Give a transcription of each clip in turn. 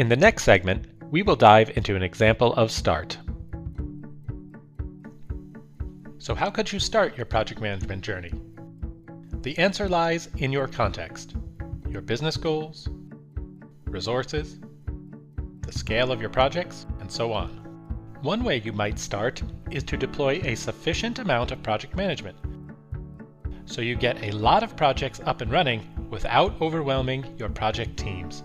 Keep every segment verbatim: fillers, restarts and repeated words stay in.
In the next segment, we will dive into an example of start. So how could you start your project management journey? The answer lies in your context, your business goals, resources, the scale of your projects, and so on. One way you might start is to deploy a sufficient amount of project management, so you get a lot of projects up and running without overwhelming your project teams.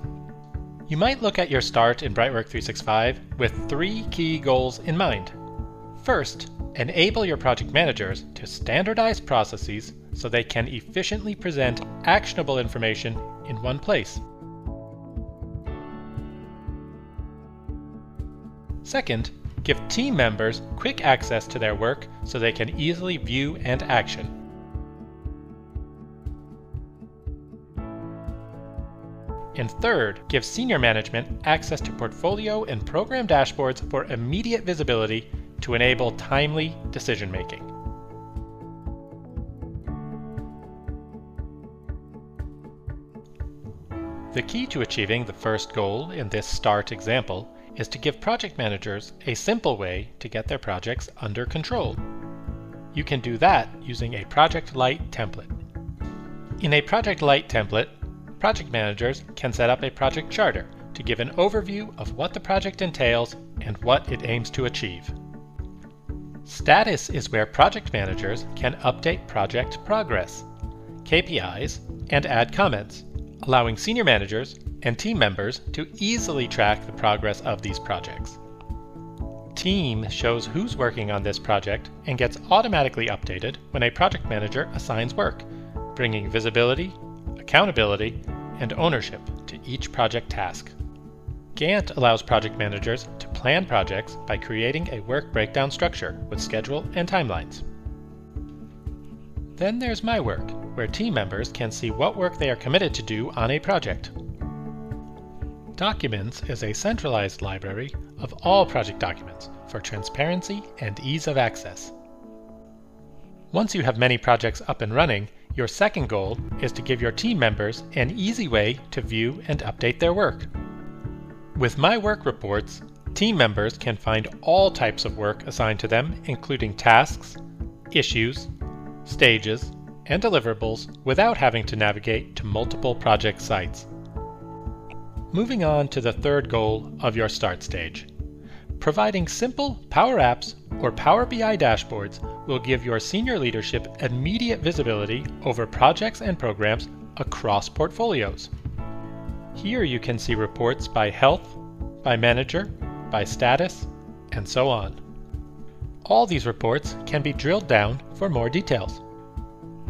You might look at your start in BrightWork three sixty-five with three key goals in mind. First, enable your project managers to standardize processes so they can efficiently present actionable information in one place. Second, give team members quick access to their work so they can easily view and action. And third, give senior management access to portfolio and program dashboards for immediate visibility to enable timely decision-making. The key to achieving the first goal in this START example is to give project managers a simple way to get their projects under control. You can do that using a Project Lite template. In a Project Lite template, project managers can set up a project charter to give an overview of what the project entails and what it aims to achieve. Status is where project managers can update project progress, K P Is, and add comments, allowing senior managers and team members to easily track the progress of these projects. Team shows who's working on this project and gets automatically updated when a project manager assigns work, bringing visibility, accountability, and ownership to each project task. Gantt allows project managers to plan projects by creating a work breakdown structure with schedule and timelines. Then there's My Work, where team members can see what work they are committed to do on a project. Documents is a centralized library of all project documents for transparency and ease of access. Once you have many projects up and running, your second goal is to give your team members an easy way to view and update their work. With My Work reports, team members can find all types of work assigned to them, including tasks, issues, stages, and deliverables without having to navigate to multiple project sites. Moving on to the third goal of your start stage. Providing simple Power Apps or Power B I dashboards will give your senior leadership immediate visibility over projects and programs across portfolios. Here you can see reports by health, by manager, by status, and so on. All these reports can be drilled down for more details.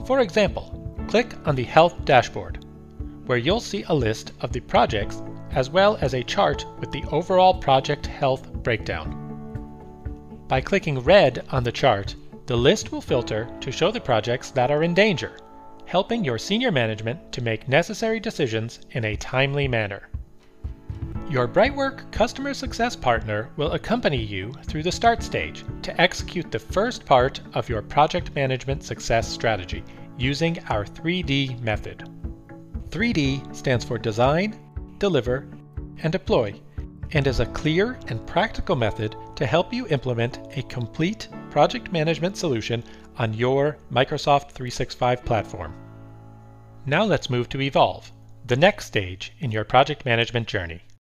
For example, click on the Health dashboard, where you'll see a list of the projects as well as a chart with the overall project health breakdown. By clicking red on the chart, the list will filter to show the projects that are in danger, helping your senior management to make necessary decisions in a timely manner. Your BrightWork customer success partner will accompany you through the start stage to execute the first part of your project management success strategy using our three D method. three D stands for Design, Deliver, and Deploy, and is a clear and practical method to help you implement a complete project management solution on your Microsoft three sixty-five platform. Now let's move to Evolve, the next stage in your project management journey.